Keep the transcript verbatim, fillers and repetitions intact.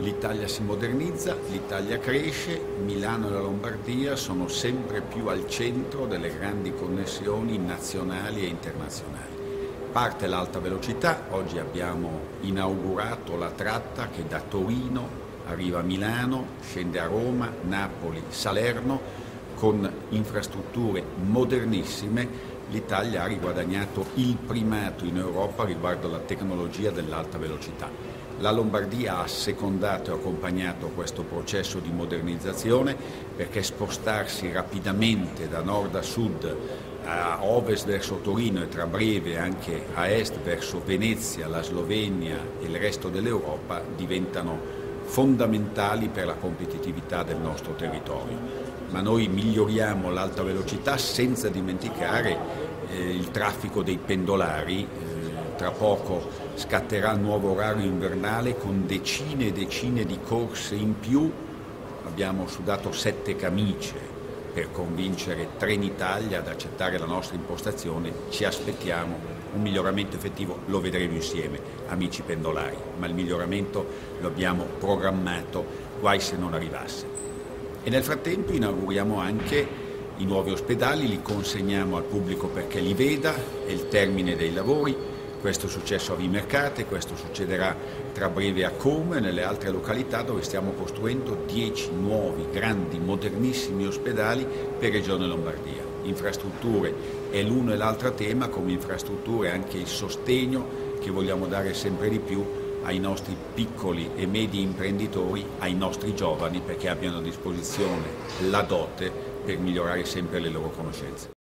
L'Italia si modernizza, l'Italia cresce, Milano e la Lombardia sono sempre più al centro delle grandi connessioni nazionali e internazionali. Parte l'alta velocità, oggi abbiamo inaugurato la tratta che da Torino arriva a Milano, scende a Roma, Napoli, Salerno, con infrastrutture modernissime. L'Italia ha riguadagnato il primato in Europa riguardo alla tecnologia dell'alta velocità. La Lombardia ha assecondato e accompagnato questo processo di modernizzazione, perché spostarsi rapidamente da nord a sud, a ovest verso Torino e tra breve anche a est verso Venezia, la Slovenia e il resto dell'Europa diventano fondamentali per la competitività del nostro territorio. Ma noi miglioriamo l'alta velocità senza dimenticare eh, il traffico dei pendolari. Eh, tra poco scatterà il nuovo orario invernale con decine e decine di corse in più. Abbiamo sudato sette camicie per convincere Trenitalia ad accettare la nostra impostazione. Ci aspettiamo un miglioramento effettivo, lo vedremo insieme, amici pendolari, ma il miglioramento lo abbiamo programmato, guai se non arrivasse. E nel frattempo inauguriamo anche i nuovi ospedali, li consegniamo al pubblico perché li veda, è il termine dei lavori. Questo è successo a Vimercate, questo succederà tra breve a Como e nelle altre località dove stiamo costruendo dieci nuovi, grandi, modernissimi ospedali per Regione Lombardia. Infrastrutture è l'uno e l'altro tema, come infrastrutture anche il sostegno che vogliamo dare sempre di più ai nostri piccoli e medi imprenditori, ai nostri giovani, perché abbiano a disposizione la dote per migliorare sempre le loro conoscenze.